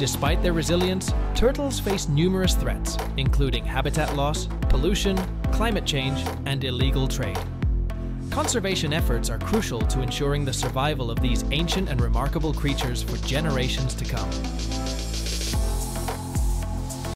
Despite their resilience, turtles face numerous threats, including habitat loss, pollution, climate change, and illegal trade. Conservation efforts are crucial to ensuring the survival of these ancient and remarkable creatures for generations to come.